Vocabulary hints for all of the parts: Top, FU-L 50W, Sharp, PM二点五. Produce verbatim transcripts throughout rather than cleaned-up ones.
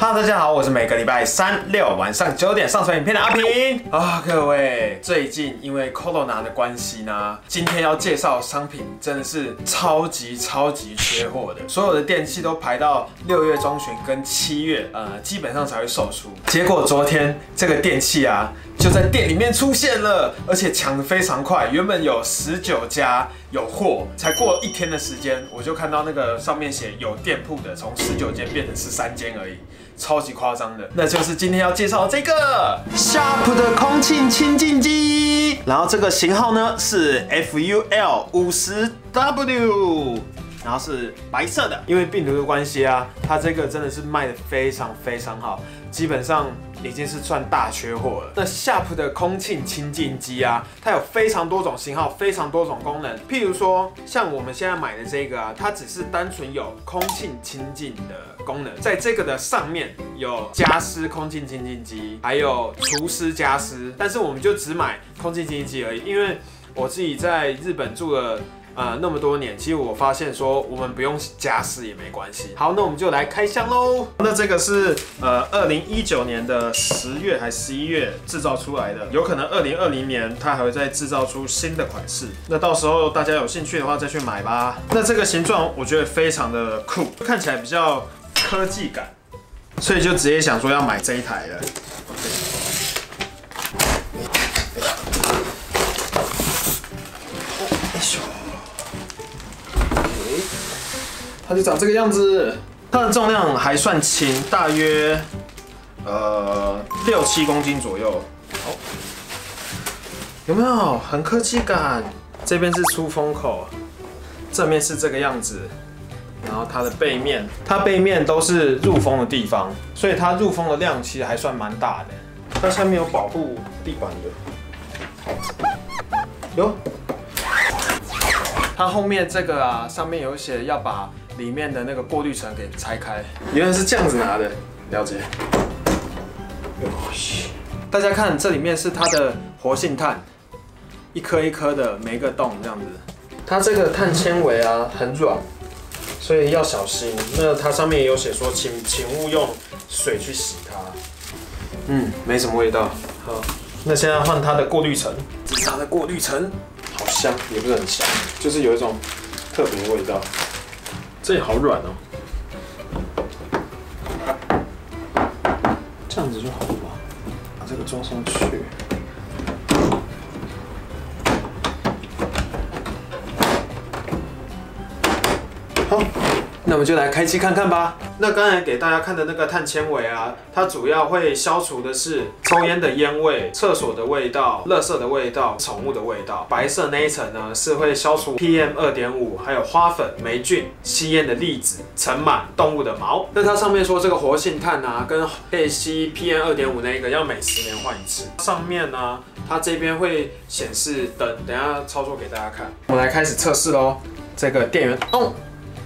哈喽，大家好，我是每个礼拜三六晚上九点上传影片的阿平啊。各位，最近因为 Corona 的关系呢，今天要介绍商品真的是超级超级缺货的，所有的电器都排到六月中旬跟七月，呃，基本上才会售出。结果昨天这个电器啊，就在店里面出现了，而且抢得非常快，原本有十九家。 有货，才过一天的时间，我就看到那个上面写有店铺的，从十九间变成十三间而已，超级夸张的。那就是今天要介绍这个 Sharp 的空气清净机，然后这个型号呢是 F U L 五十 W， 然后是白色的，因为病毒的关系啊，它这个真的是卖得非常非常好，基本上。 已经是算大缺货了。那 Sharp 的空气清净机啊，它有非常多种型号，非常多种功能。譬如说，像我们现在买的这个啊，它只是单纯有空气清净的功能，在这个的上面有家湿空气清净机，还有除湿家湿，但是我们就只买空气清净机而已，因为我自己在日本住了。 呃，那么多年，其实我发现说我们不用家湿也没关系。好，那我们就来开箱喽。那这个是呃，二零一九年的十月还十一月制造出来的，有可能二零二零年它还会再制造出新的款式。那到时候大家有兴趣的话再去买吧。那这个形状我觉得非常的酷，看起来比较科技感，所以就直接想说要买这一台了。 它就长这个样子，它的重量还算轻，大约呃六七公斤左右。好，有没有很科技感？这边是出风口，正面是这个样子，然后它的背面，它背面都是入风的地方，所以它入风的量其实还算蛮大的。它下面有保护地板的，有。它后面这个啊，上面有写要把。 里面的那个过滤层给拆开，原来是这样子拿的，了解。大家看，这里面是它的活性炭，一颗一颗的，每一个洞这样子。它这个碳纤维啊很软，所以要小心。那它上面也有写说，请请勿用水去洗它。嗯，没什么味道。好，那现在换它的过滤层，这是它的过滤层，好香，也不是很香，就是有一种特别的味道。 这也好软哦，这样子就好了吧？把这个装上去。好，那我们就来开机看看吧。那刚才给大家看的那个碳纤维啊，它主要会消除的是抽烟的烟味、厕所的味道、垃圾的味道、宠物的味道。白色那一层呢，是会消除 P M 二点五， 还有花粉、霉菌、吸烟的粒子、尘螨、动物的毛。那它上面说这个活性炭啊，跟可以吸 P M 二点五 那个要每十年换一次。上面呢、啊，它这边会显示灯，等一下操作给大家看。我们来开始测试喽，这个电源哦。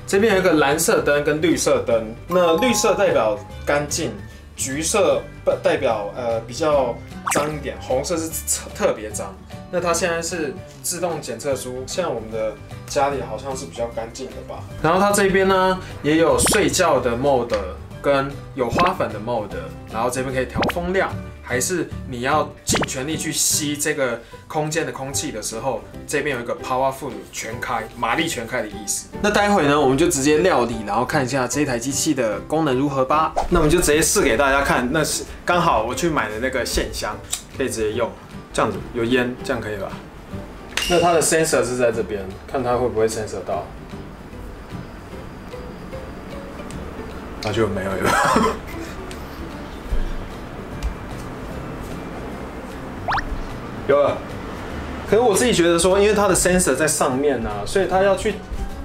这边有一个蓝色灯跟绿色灯，那绿色代表干净，橘色代表呃比较脏一点，红色是特别脏。那它现在是自动检测出，现在我们的家里好像是比较干净的吧。然后它这边呢也有睡觉的 mode 跟有花粉的 mode， 然后这边可以调风量，还是你要尽全力去吸这个空间的空气的时候，这边有一个 powerful 全开，马力全开的意思。那待会呢，我们就直接料理，然后看一下这台机器的功能如何吧。那我们就直接试给大家看。那是刚好我去买的那个线香，可以直接用，这样子有烟，这样可以吧？那它的 sensor 是在这边，看它会不会 sensor 到。那、啊、就没有了。有了，可是我自己觉得说，因为它的 sensor 在上面呢、啊，所以它要去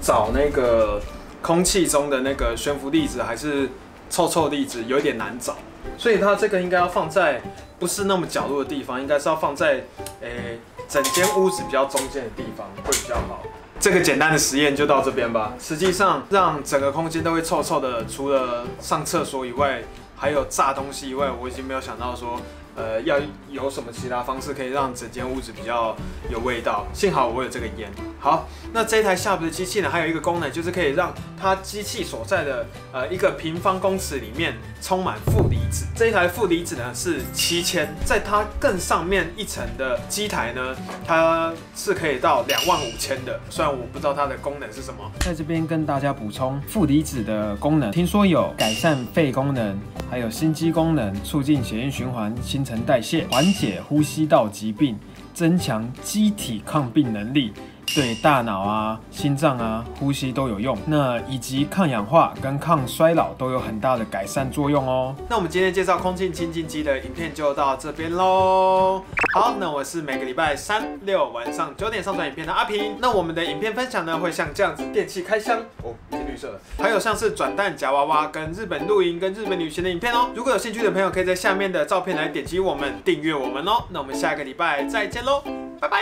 找那个空气中的那个悬浮粒子还是臭臭粒子，有点难找。所以它这个应该要放在不是那么角落的地方，应该是要放在诶、欸、整间屋子比较中间的地方会比较好。这个简单的实验就到这边吧。实际上，让整个空间都会臭臭的，除了上厕所以外，还有炸东西以外，我已经没有想到说。呃，要有什么其他方式可以让整间屋子比较有味道。幸好我有这个烟。好，那这台夏普的机器呢，还有一个功能就是可以让它机器所在的呃一个平方公尺里面充满负离子。这一台负离子呢是七千，在它更上面一层的机台呢，它是可以到两万五千的。虽然我不知道它的功能是什么，在这边跟大家补充负离子的功能，听说有改善肺功能，还有心肌功能，促进血液循环、新陈代谢，缓解呼吸道疾病，增强机体抗病能力。 对大脑啊、心脏啊、呼吸都有用，那以及抗氧化跟抗衰老都有很大的改善作用哦。那我们今天介绍空气清净机的影片就到这边喽。好，那我是每个礼拜三六晚上九点上传影片的阿平。那我们的影片分享呢，会像这样子电器开箱哦，是绿色的，还有像是转蛋夹娃娃、跟日本露营、跟日本旅行的影片哦。如果有兴趣的朋友，可以在下面的照片来点击我们订阅我们哦。那我们下个礼拜再见喽，拜拜。